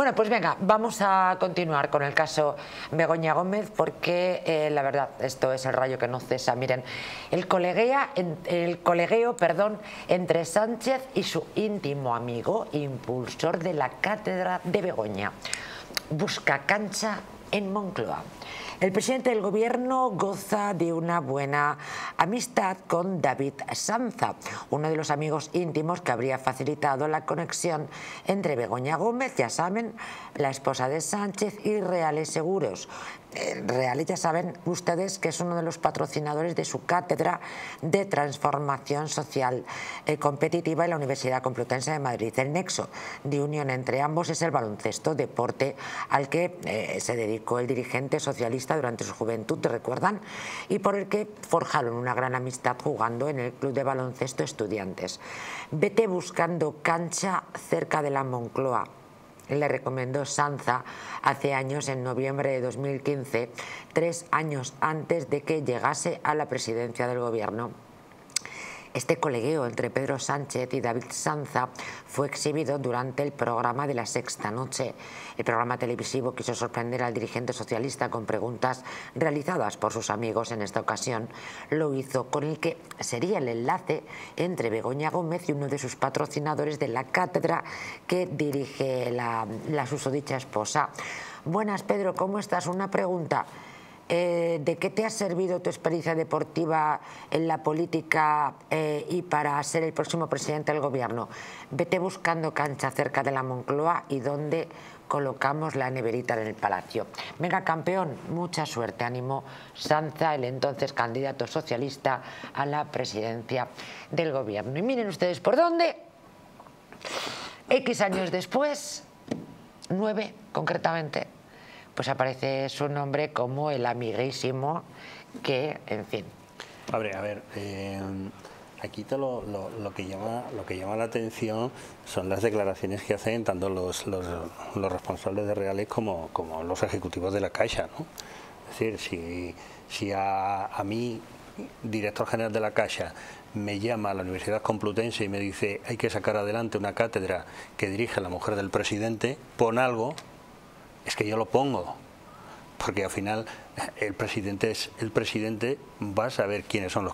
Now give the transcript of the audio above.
Bueno, pues venga, vamos a continuar con el caso Begoña Gómez, porque la verdad, esto es el rayo que no cesa. Miren, el colegueo entre Sánchez y su íntimo amigo, impulsor de la Cátedra de Begoña, busca cancha en Moncloa. El presidente del gobierno goza de una buena amistad con David Sanza, uno de los amigos íntimos que habría facilitado la conexión entre Begoña Gómez, ya saben, la esposa de Sánchez, y Reales Seguros. Reales, ya saben ustedes que es uno de los patrocinadores de su Cátedra de Transformación Social Competitiva en la Universidad Complutense de Madrid. El nexo de unión entre ambos es el baloncesto, deporte al que se dedicó el dirigente socialista durante su juventud, ¿te recuerdan? Y por el que forjaron una gran amistad jugando en el club de baloncesto Estudiantes. Vete buscando cancha cerca de la Moncloa, le recomendó Sanza hace años, en noviembre de 2015, 3 años antes de que llegase a la presidencia del gobierno. Este colegueo entre Pedro Sánchez y David Sanza fue exhibido durante el programa de la Sexta Noche. El programa televisivo quiso sorprender al dirigente socialista con preguntas realizadas por sus amigos. En esta ocasión lo hizo con el que sería el enlace entre Begoña Gómez y uno de sus patrocinadores de la cátedra que dirige la susodicha esposa. Buenas, Pedro, ¿cómo estás? Una pregunta. ¿De qué te ha servido tu experiencia deportiva en la política y para ser el próximo presidente del gobierno? Vete buscando cancha cerca de la Moncloa y donde colocamos la neverita en el palacio. Venga, campeón, mucha suerte, animó Sanza, el entonces candidato socialista a la presidencia del gobierno. Y miren ustedes por dónde, X años después, 9 concretamente, pues aparece su nombre como el amiguísimo que, en fin. A ver, aquí lo que llama la atención son las declaraciones que hacen tanto los responsables de Reales como los ejecutivos de la Caixa, ¿no? Es decir, si a mí, director general de la Caixa, me llama a la Universidad Complutense y me dice hay que sacar adelante una cátedra que dirige la mujer del presidente, pon algo. Es que yo lo pongo, porque al final el presidente va a saber quiénes son los